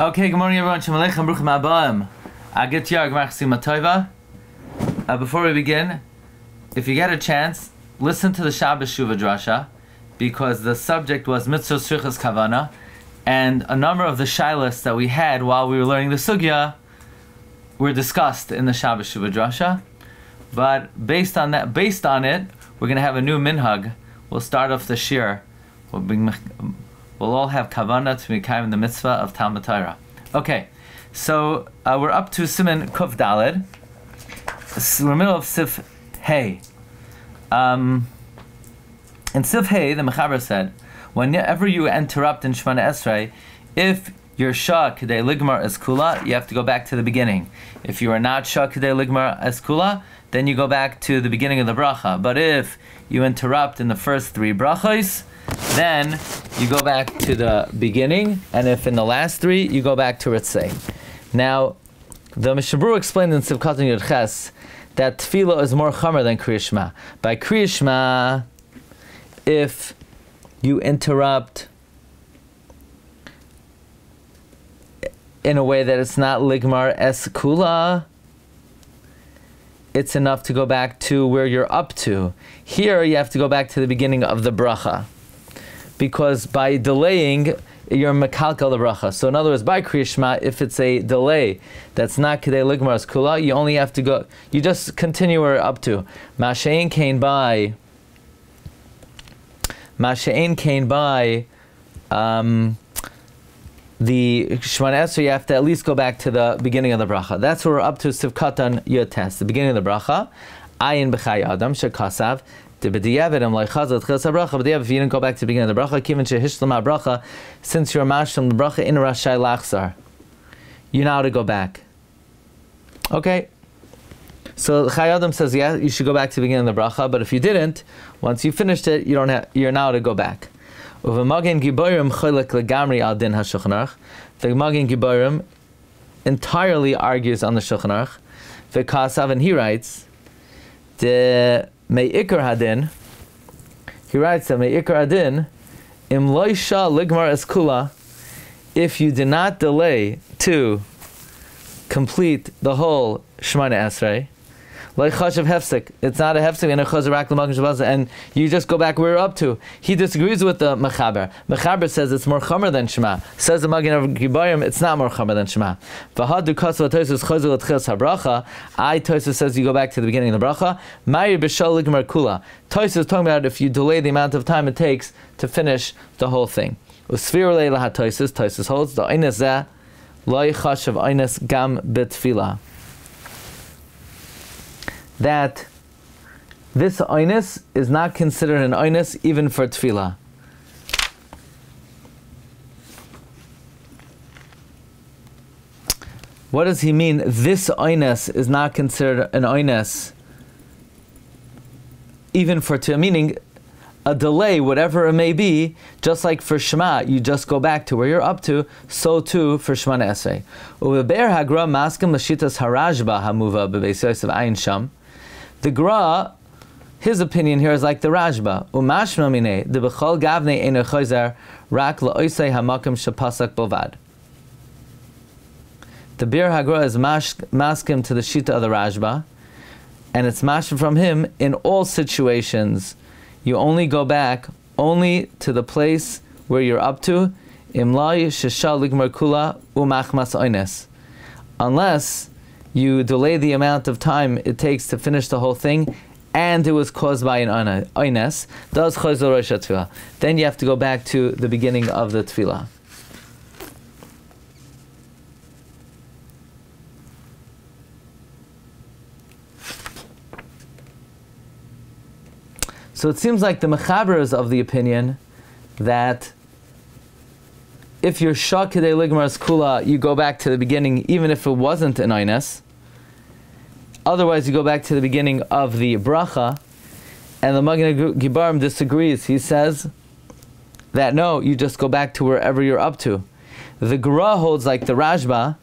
Okay, good morning everyone. Shalom Aleichem, Bruchim Habayim. Aget Yar, Gemar Chasima Toiva. Before we begin, if you get a chance, listen to the Shabbos Shuvah drasha, because the subject was Mitzvah Srichas Kavana, and a number of the shilas that we had while we were learning the sugya were discussed in the Shabbos Shuvah drasha. But based on it, we're going to have a new minhag. We'll start off the shir. We'll all have kavana to mekayim the mitzvah of Talmud Torah. Okay, so we're up to Siman Kuf Daled. We're in the middle of Sif Hey. In Sif Hey, the Mechaber said, whenever you interrupt in Shemoneh Esrei, if you're Shah Kedei Ligmar Es Kula, you have to go back to the beginning. If you are not Shah Kedei Ligmar Es Kula, then you go back to the beginning of the bracha. But if you interrupt in the first three brachos, then you go back to the beginning, and if in the last three, you go back to Ritzei. Now, the Mishnah Berurah explained in Sivkatan Yud Ches that Tefillah is more Chomer than Kriyas Shema. By Kriyas Shema, if you interrupt in a way that it's not Ligmar Es Kula, it's enough to go back to where you're up to. Here, you have to go back to the beginning of the bracha, because by delaying, you're mekalkal the bracha. So in other words, by Kriyas Shema, if it's a delay that's not Kedei Ligmar Es Kula, you only have to go, you just continue where you're up to. Mashein Kain by the Shemoneh Esrei, you have to at least go back to the beginning of the bracha. That's where we're up to Sivkatan Yotes, the beginning of the bracha. Ayin b'chayei Adam shekasav. If you didn't go back to the beginning of the bracha, since you're mashlim the bracha in Rashai Lachzar, you know how to go back. Okay. So Chayei Adam says, yeah, you should go back to the beginning of the bracha, but if you didn't, once you finished it, you don't have, you're now to go back. The Magen Giborim entirely argues on the Shulchan Aruch, and he writes, He writes that Me'ikar Hadin, Im loisha ligmar es kula, if you do not delay to complete the whole Shemoneh Esrei, like chashav hefsek, it's not a hefsek, and a chazarak l'magen shabazah, and you just go back where you're up to. He disagrees with the Mechaber. Mechaber says it's more chomer than Shema. Says the Magen Giborim, it's not more chomer than Shema. V'hadu kasav tosus chazul atchilas habracha. Tosus says you go back to the beginning of the bracha. Ma'ir b'shal ligmar kula. Tosus is talking about if you delay the amount of time it takes to finish the whole thing. Usfir leila hatosus. Tosus holds the oines zeh loy chashav oines gam b'tefila, that this oinus is not considered an oinus even for tefillah. What does he mean, this oinus is not considered an oinus even for tefillah? Meaning, a delay, whatever it may be, just like for Shema, you just go back to where you're up to, so too for Shemoneh Esrei. Bir HaGra maskim l'shitas harashba hamuva b'beis Yosef ayin sham. The Gra, his opinion here is like the Rashba. Umashma minei de b'chol gavnei eino chozer rak la'osei hamakim shepasak bovad. The Bir HaGra is maskim to the shita of the Rashba, and it's maskim from him in all situations. You only go back only to the place where you're up to, unless you delay the amount of time it takes to finish the whole thing, and it was caused by an oines. Then you have to go back to the beginning of the tefillah. So it seems like the Mechaber is of the opinion that if you're Shah Kedei Ligmar Es Kula, you go back to the beginning, even if it wasn't an Oines. Otherwise, you go back to the beginning of the Bracha. And the Magen Giborim disagrees. He says that no, you just go back to wherever you're up to. The Gra holds, like the Rashba,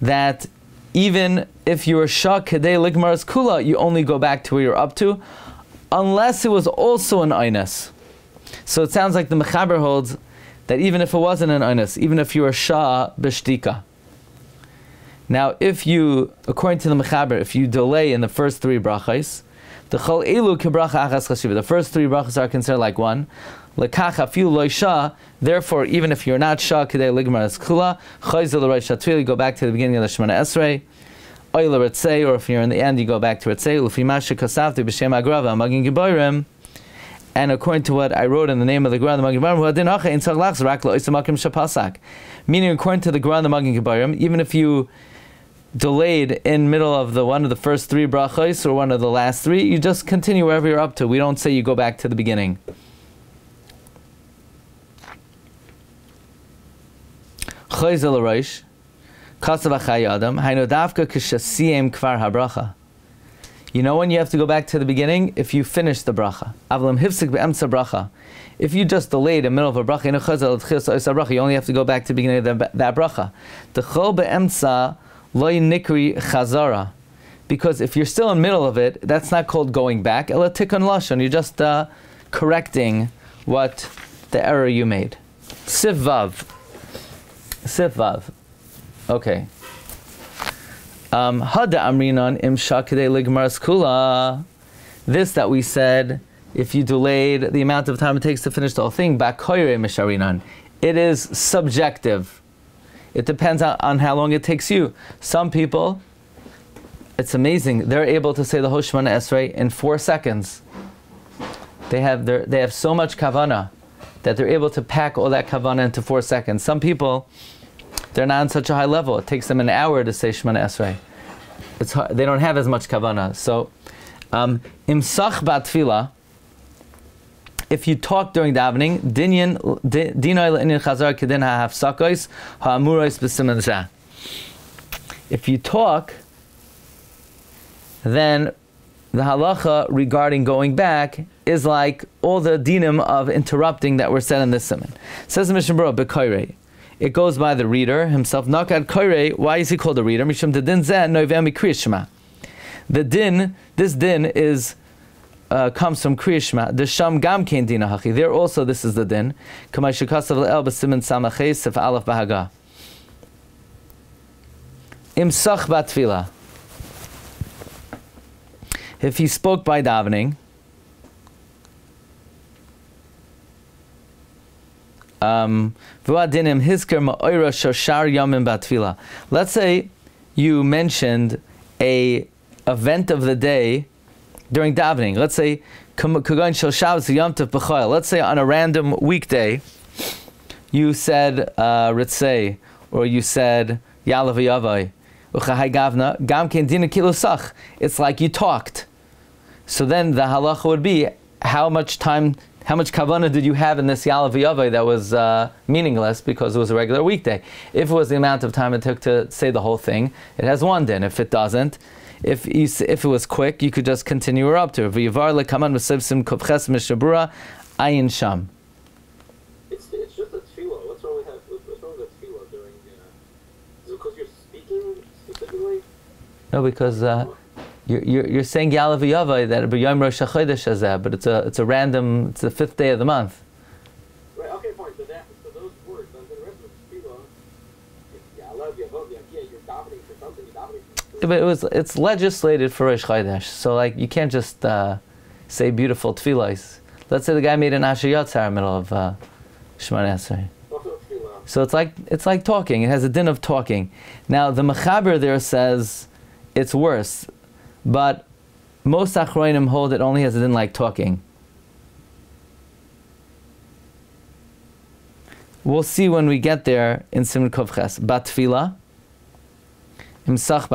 that even if you're Shah Kedei Ligmar Es Kula, you only go back to where you're up to, unless it was also an oinus. So it sounds like the Mechaber holds that even if it wasn't an onus, even if you were shah b'shtika. Now, if you, according to the Mechaber, if you delay in the first three brachas, the chol elu kebracha achas chashiva, the first three brachas are considered like one. Lekacha fiu loy shah. Therefore, even if you're not shah kedei ligmar as kula, chayzel l'ray shatvili. Go back to the beginning of the Shemoneh Esrei. Oyla retzei, or if you're in the end, you go back to retzei. L'fimashe kasavti b'shem agrava Magen Giborim. And according to what I wrote in the name of the Gemara, the Magen Giborim, meaning according to the Gemara, the Magen Giborim, even if you delayed in middle of the one of the first three brachos or one of the last three, you just continue wherever you're up to. We don't say you go back to the beginning. You know when you have to go back to the beginning? If you finish the bracha. If you just delayed in the middle of a bracha, you only have to go back to the beginning of that bracha. The chol be'emtza loy nikri chazara, because if you're still in the middle of it, that's not called going back. Ela tikkun lashon, you're just correcting what the error you made. Sif vav. Okay. Hada amrinan imsha kedei ligmaras kula. This that we said, if you delayed the amount of time it takes to finish the whole thing, bakoyre misharinan. It is subjective. It depends on how long it takes you. Some people, it's amazing, they're able to say the whole Shemoneh Esrei in 4 seconds. They have so much kavana that they're able to pack all that kavana into 4 seconds. Some people, they're not on such a high level. It takes them an hour to say Shemoneh Esrei. It's hard. They don't have as much kavana. So, imsach batfila, if you talk during davening, if you talk, then the halacha regarding going back is like all the dinim of interrupting that were said in this siman. Says the Mishnah Berurah, it goes by the reader himself. Why is he called the reader? The din, this din is comes from Kriyas Shema. The Sham Gam Kein Din Hachi. There also, this is the din. Imsach batfila. If he spoke by davening, let's say you mentioned a event of the day during davening. Let's say, on a random weekday, you said Ritzei, or you said Yalav Yavai. It's like you talked. So then the halacha would be how much time, how much kavana did you have in this Yalav Yavai that was meaningless because it was a regular weekday? If it was the amount of time it took to say the whole thing, it has one din. If it doesn't, If it was quick, you could just continue her up to it. It's just a tefillah. What's wrong with a tefillah during? Is it because you're speaking specifically? No, because you're saying Yalav Yavai that b'yom Rosh Chodesh hazeh, but it's a random. It's the 5th day of the month. Right. Okay. Fine. So those words, and the rest of the tefillah, it's Yalav Yavai. Yeah, you're dominating for something. You're dominating. But it's legislated for Rosh Chodesh, so like you can't just say beautiful tefillahs. Let's say the guy made an Asher Yotzar in the middle of Shemoneh Esrei. So it's like talking. It has a din of talking. Now the Mechaber there says it's worse, but most Achronim hold it only has a din like talking. We'll see when we get there in Siman Kuf Ches. Batfila. If you spoke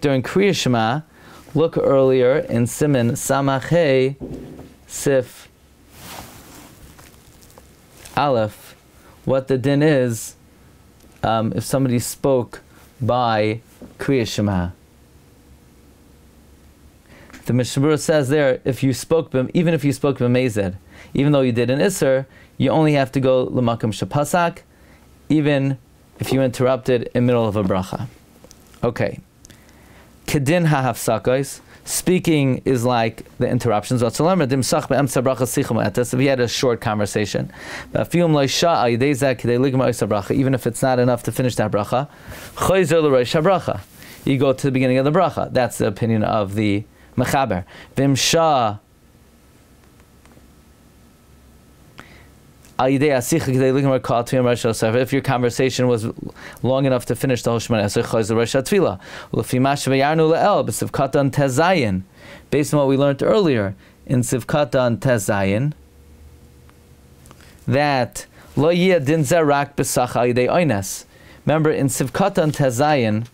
during Kriyas Shema, look earlier in Siman Samachei Sif Aleph, what the din is if somebody spoke by Kriyas Shema. The Mishnah Berurah says there, even if you spoke b'mezid, even though you did an Isser, you only have to go l'makom shepasak, even if you interrupted in the middle of a bracha. Okay. Kedin hahafsakos, speaking is like the interruptions. If he had a short conversation, even if it's not enough to finish that bracha, you go to the beginning of the bracha. That's the opinion of the mechaber. If your conversation was long enough to finish the whole Shemoneh Esrei, based on what we learned earlier in Sivkatan Tezayin, that lo yeh din zeh rak b'sach al yedei oynes. Remember, in Sivkatan Tezayin,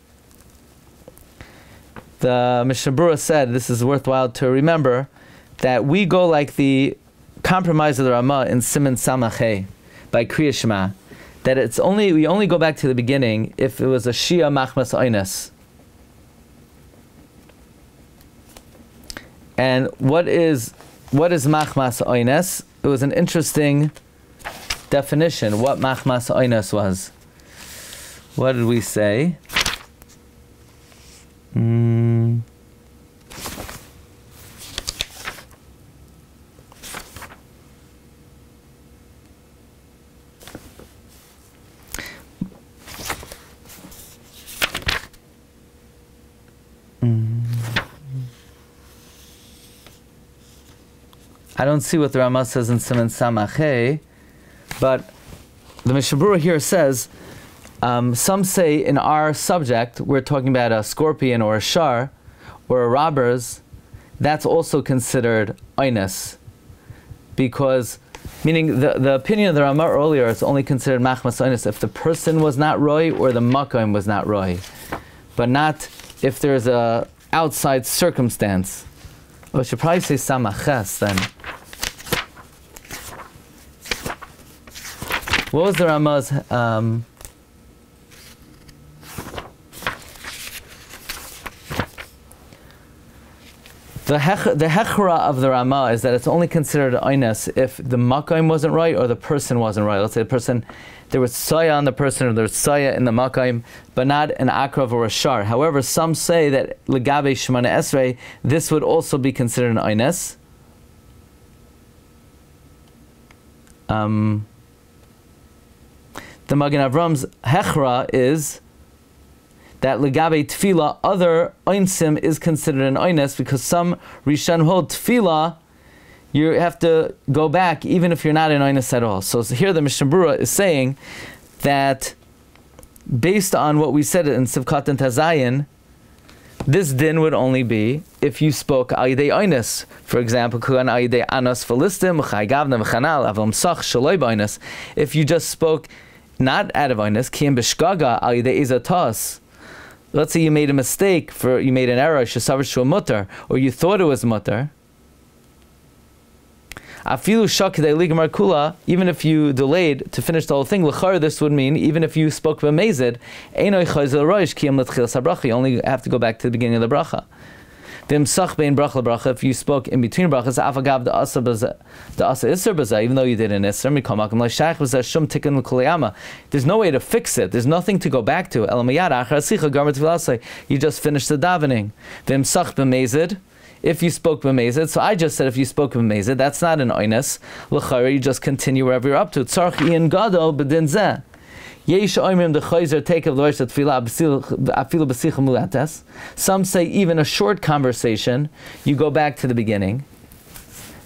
the Mishnah Berurah said, this is worthwhile to remember, that we go like the compromise of the Rama in Siman Samachay by Kriyas Shema, that it's only, we only go back to the beginning if it was a Shia Machmas Oynes. And what is Machmas Oynes? It was an interesting definition. What Machmas Oynes was? What did we say? I don't see what the Rama says in Siman Samachay, but the Mishnah Berurah here says, some say in our subject, we're talking about a scorpion or a shar, or a robbers, that's also considered oynes. Because, meaning the opinion of the Rama earlier, it's only considered machmas oynes if the person was not roy or the makom was not roy. But not if there's a outside circumstance. I should probably say Samaches then. What was the Rama's the hechra of the Rama is that it's only considered oynes if the makom wasn't right or the person wasn't right. Let's say the person, there was soya on the person or there was soya in the makom, but not an akrav or a shar. However, some say that legabe Shemoneh Esrei, this would also be considered an oynes. The Magen Avram's hechra is that legabe tefila, other oinsim is considered an oynes, because some Rishon hold tefila, you have to go back even if you're not an oynes at all. So here the Mishnah Berurah is saying that based on what we said in Sivkat and Tazayin, this din would only be if you spoke al yedei oynes. For example, if you just spoke not out of oynes, kiyam b'shgaga al yedei izatos. Let's say you made a mistake, you made an error, or you thought it was mutter. Even if you delayed to finish the whole thing, this would mean even if you spoke b'mezid, you only have to go back to the beginning of the bracha. If you spoke in between brachas, even though you did an isser, there's no way to fix it. There's nothing to go back to. You just finished the davening. If you spoke b'mezid, so I just said if you spoke b'mezid, that's not an oynes. L'chari, you just continue wherever you're up to. Tzarch iyan gadol b'din zeh. Yesh oimim d'chayzer tekev l'rosh tefila afilu b'sicha mulates. Some say even a short conversation, you go back to the beginning.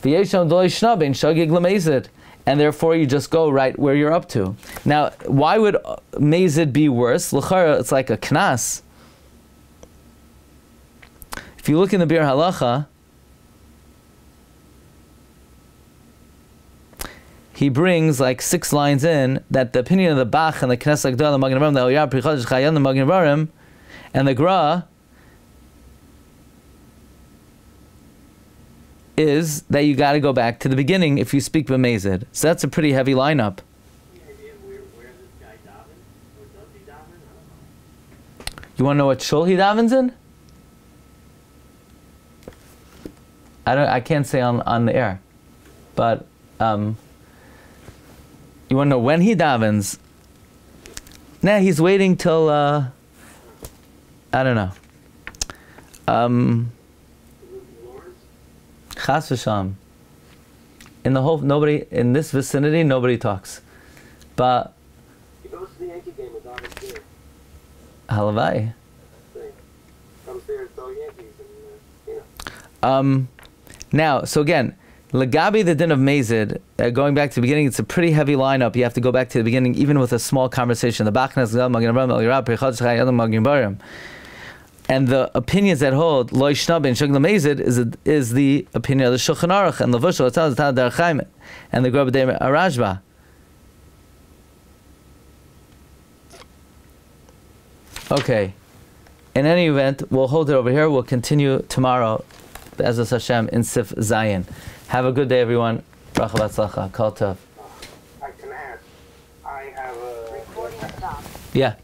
V'yesh oim d'loy shna b'in shagig l'mezid. And therefore you just go right where you're up to. Now, why would mezid be worse? L'chari, it's like a knas. If you look in the Bir HaGra, he brings like 6 lines in that the opinion of the Bach and the Knesset Agdol, the Magen Giborim, the Oyar Pri Chodesh Chayei Adam, the Magen Giborim, and the Gra is that you got to go back to the beginning if you speak b'mezid. So that's a pretty heavy lineup. Where this guy davens? Or does he daven? I don't know. You want to know what shul he davens in? I can't say on the air, but you want to know when he davens? Nah, he's waiting till I don't know. Chas v'sham. In the whole, nobody, in this vicinity, nobody talks. But he goes to the Yankee game with Donald Stewart. Halavai. Comes there to all Yankees and, now, so again, Lagabi the din of Mazid, going back to the beginning, it's a pretty heavy lineup. You have to go back to the beginning, even with a small conversation. The Bach and the opinions that hold Loy Shnab and Shagla Mazid is the opinion of the Shulchan Aruch and the Vushal Darchaim and the Grobadeh Rashba. Okay. In any event, we'll hold it over here. We'll continue tomorrow, Be'ezus Hashem, in Sif Zayin. Have a good day, everyone. Bracha v'atzlacha. Kol tov. I can ask. I have a recording stop. Yeah.